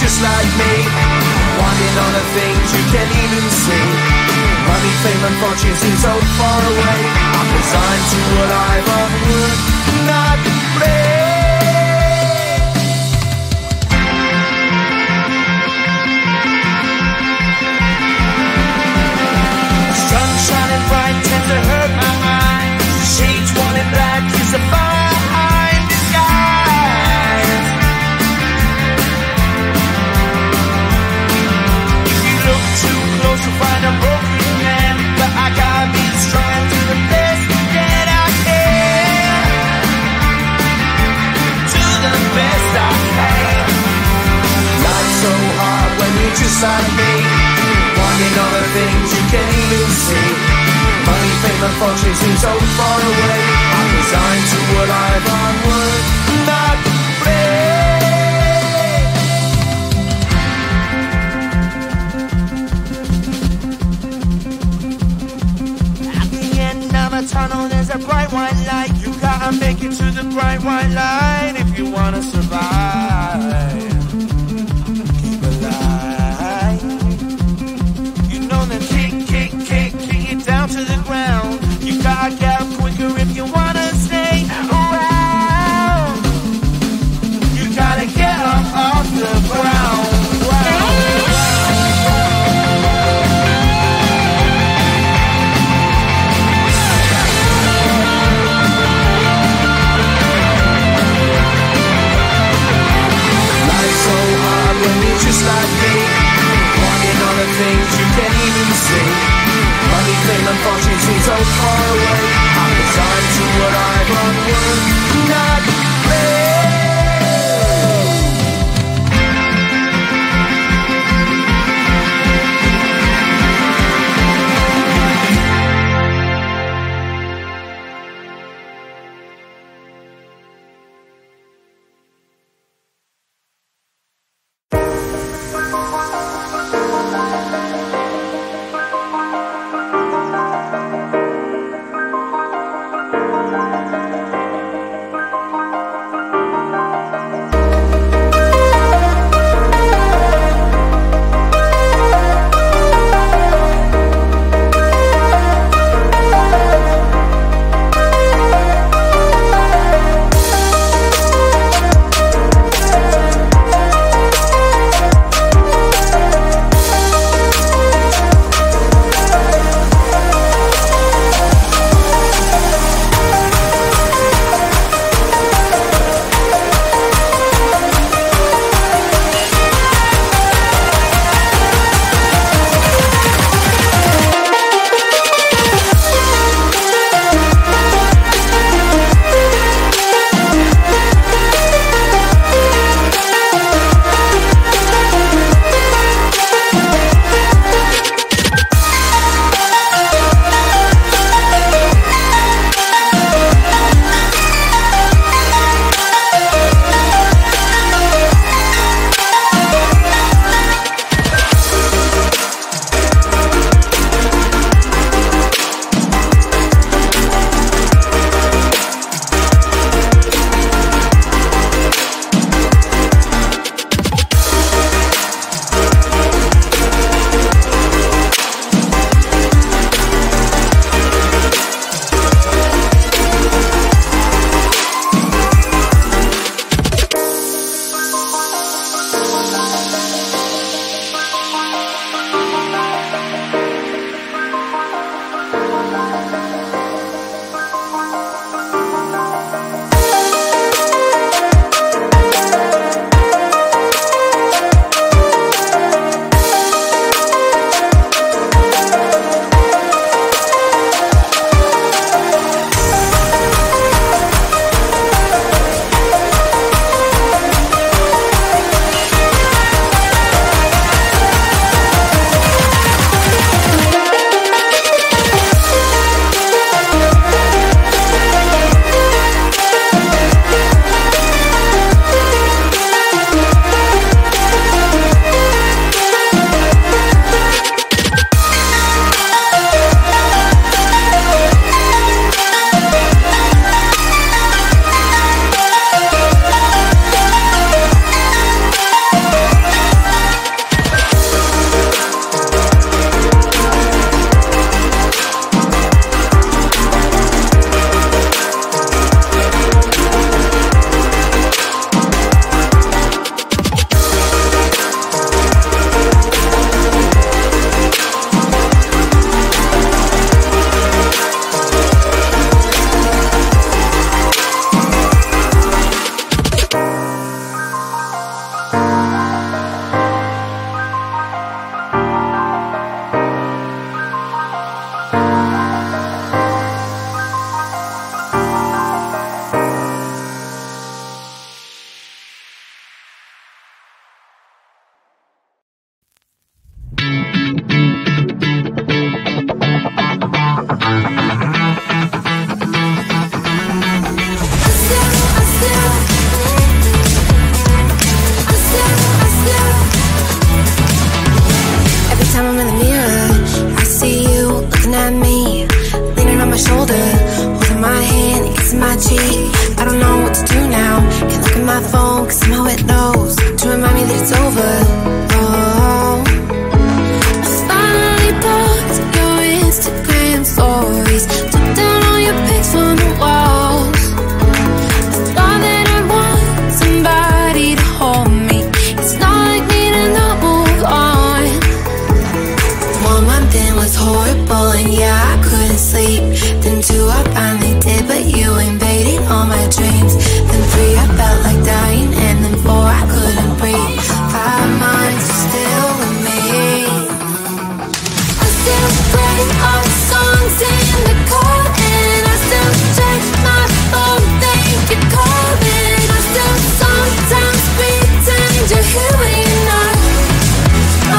just like me, wanting all the things you can't even see. Money, fame and fortune seem so far away. I'm resigned to a life I would not play. Sun shining bright tends to hurt my mind. Shades worn in black is a fine disguise. If you look too close, you'll find a broken man, but I got these trying to the best that I can. Do the best I can. Life's so hard when you're just like me. All the things you can't even see. Money, fame and fortune seem so far away. I'm resigned to what I've onward not play. At the end of a tunnel there's a bright white light. You gotta make it to the bright white light if you wanna survive. To the ground, you gotta get up quicker if you wanna stay around. You gotta get up off the ground. Life's so hard when you're just like me, wanting all the things you can't even see. Money, fame and fortune seem so far away. I'm resigned to what I've onward not my phone, cause somehow it knows to remind me that it's over. Oh, I finally blocked your Instagram stories, took down all your pics on the walls. I thought that I want somebody to hold me. It's not like me to not move on. 1 month in was horrible, and yeah, I couldn't sleep. Then 2, I finally did, but you invaded all my dreams. Then 3, I felt like dying, and then 4, I couldn't breathe. 5 months are still with me. I still play all the songs in the car, and I still check my phone, think you're calling. I still sometimes pretend you're here when you're not. Oh, and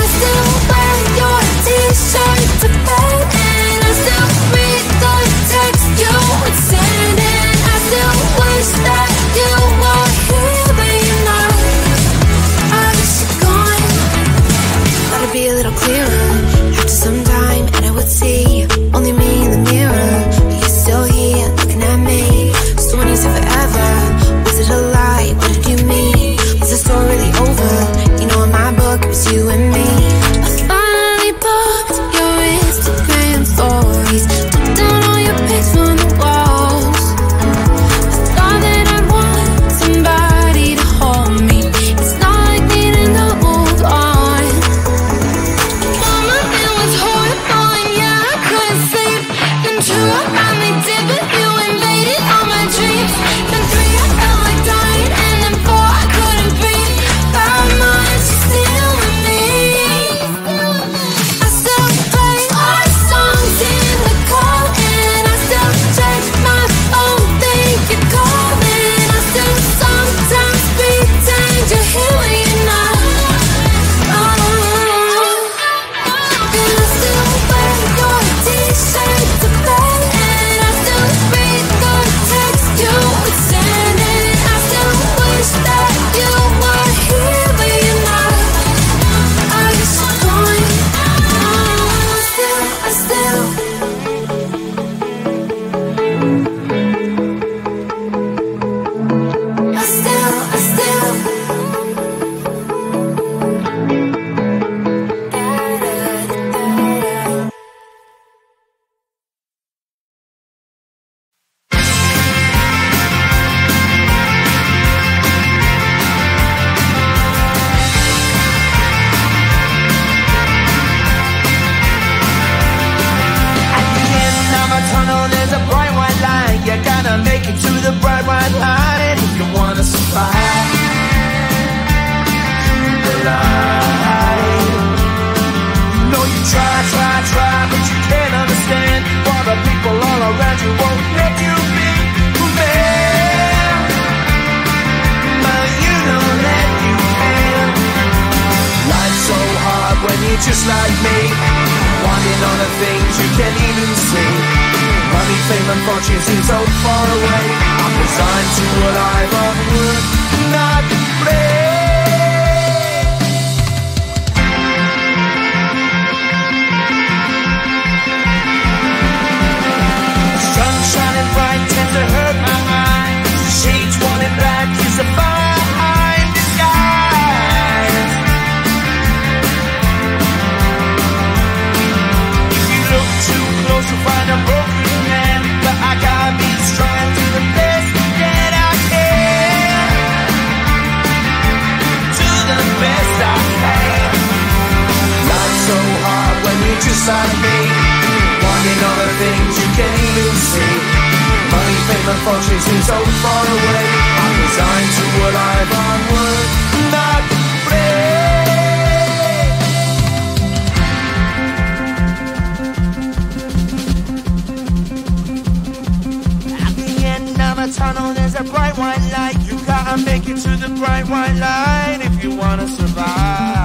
I still wear your t-shirt to bed, and I still read the text you would send. And I still wish that you were here, but you're not. I wish you're gone. Thought it'd be a little clearer after some time, and I would see only me in the mirror, but you're still here looking at me. So when you said forever, was it a lie? What did you mean? Was the story really over? You know, in my book, it was you and me. Make it to the bright white light if you wanna survive.